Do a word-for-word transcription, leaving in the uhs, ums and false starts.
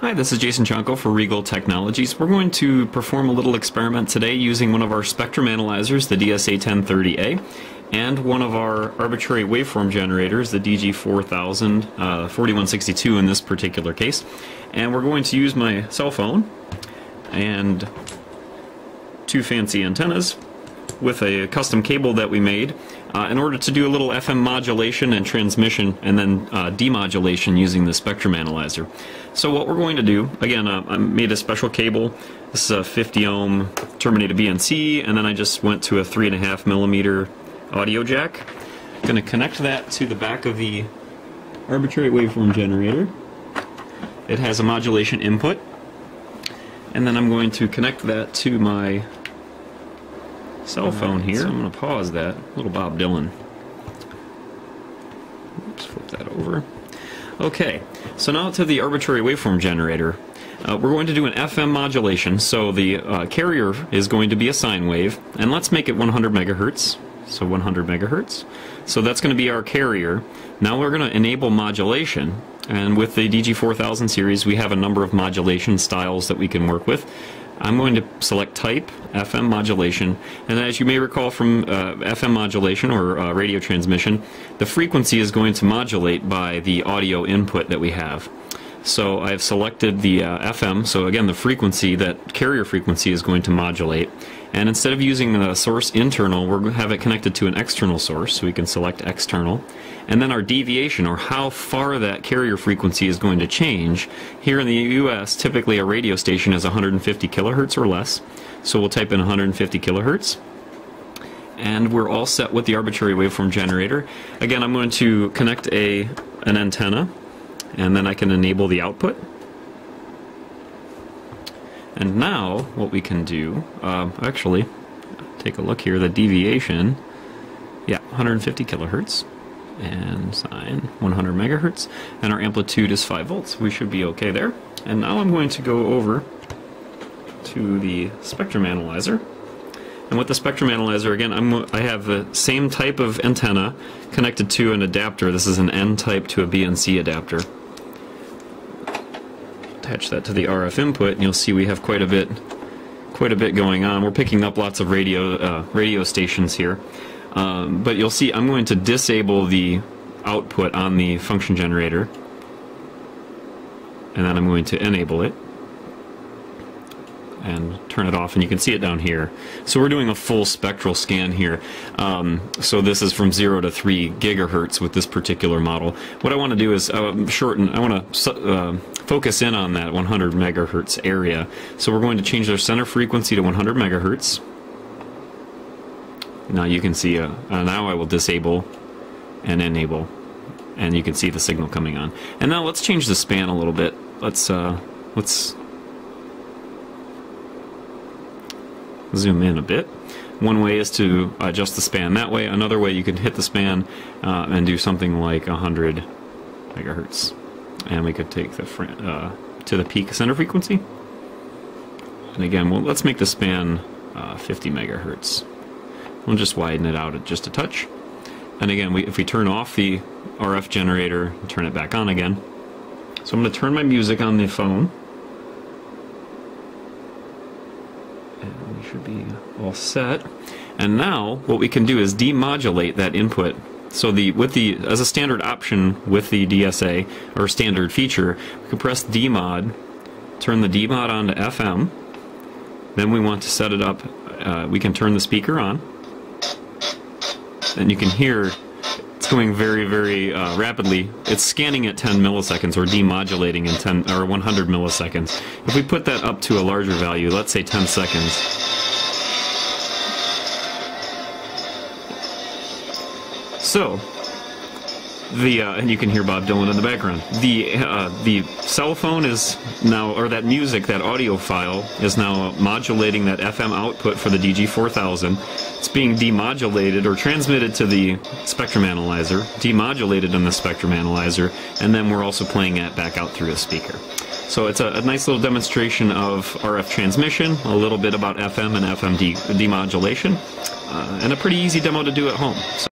Hi, this is Jason Chonko for Rigol Technologies. We're going to perform a little experiment today using one of our spectrum analyzers, the D S A ten thirty A, and one of our arbitrary waveform generators, the D G four thousand, uh, forty-one sixty-two in this particular case. And we're going to use my cell phone and two fancy antennas with a custom cable that we made uh, in order to do a little F M modulation and transmission, and then uh, demodulation using the spectrum analyzer. So what we're going to do, again, uh, I made a special cable. This is a fifty ohm terminated B N C, and then I just went to a three and a half millimeter audio jack. I'm going to connect that to the back of the arbitrary waveform generator. It has a modulation input, and then I'm going to connect that to my cell phone here. I'm going to pause that. Little Bob Dylan. Oops, flip that over. Okay, so now to the arbitrary waveform generator. Uh, we're going to do an F M modulation, so the uh, carrier is going to be a sine wave, and let's make it one hundred megahertz. So one hundred megahertz. So that's going to be our carrier. Now we're going to enable modulation, and with the D G four thousand series we have a number of modulation styles that we can work with. I'm going to select Type, F M Modulation, and as you may recall from uh, F M modulation or uh, radio transmission, the frequency is going to modulate by the audio input that we have. So I've selected the uh, F M, so again the frequency, that carrier frequency, is going to modulate. And instead of using the source internal, we're going to have it connected to an external source, so we can select external. And then our deviation, or how far that carrier frequency is going to change. Here in the U S, typically a radio station is one hundred fifty kilohertz or less, so we'll type in one hundred fifty kilohertz. And we're all set with the arbitrary waveform generator. Again, I'm going to connect a, an antenna, and then I can enable the output. And now what we can do, um, actually, take a look here, the deviation, yeah, one hundred fifty kilohertz, and sine one hundred megahertz, and our amplitude is five volts. We should be okay there. And now I'm going to go over to the spectrum analyzer. And with the spectrum analyzer, again, I'm, I have the same type of antenna connected to an adapter. This is an N type to a B N C adapter. Attach that to the R F input, and you'll see we have quite a bit, quite a bit going on. We're picking up lots of radio uh, radio stations here, um, but you'll see I'm going to disable the output on the function generator, and then I'm going to enable it and turn it off, and you can see it down here. So we're doing a full spectral scan here. Um, so this is from zero to three gigahertz with this particular model. What I want to do is uh, shorten, I want to uh, focus in on that one hundred megahertz area. So we're going to change their center frequency to one hundred megahertz. Now you can see, uh, uh, now I will disable and enable, and you can see the signal coming on. And now let's change the span a little bit. Let's, uh, let's zoom in a bit. One way is to adjust the span that way. Another way, you can hit the span uh, and do something like one hundred megahertz. And we could take the fr uh, to the peak center frequency. And again, well, let's make the span uh, fifty megahertz. We'll just widen it out just a touch. And again, we, if we turn off the R F generator and turn it back on again. So I'm going to turn my music on the phone. And we should be all set. And now what we can do is demodulate that input. So the with the as a standard option with the D S A, or standard feature, we can press demod, turn the demod on to F M. Then we want to set it up. Uh, we can turn the speaker on, and you can hear it's going very, very uh, rapidly. It's scanning at ten milliseconds, or demodulating in ten or one hundred milliseconds. If we put that up to a larger value, let's say ten seconds, so the uh, and you can hear Bob Dylan in the background. The uh, the cell phone is now, or that music, that audio file is now modulating that F M output for the D G four thousand. It's being demodulated, or transmitted to the spectrum analyzer, demodulated on the spectrum analyzer, and then we're also playing it back out through a speaker. So it's a, a nice little demonstration of R F transmission, a little bit about F M and F M de demodulation, uh, and a pretty easy demo to do at home. So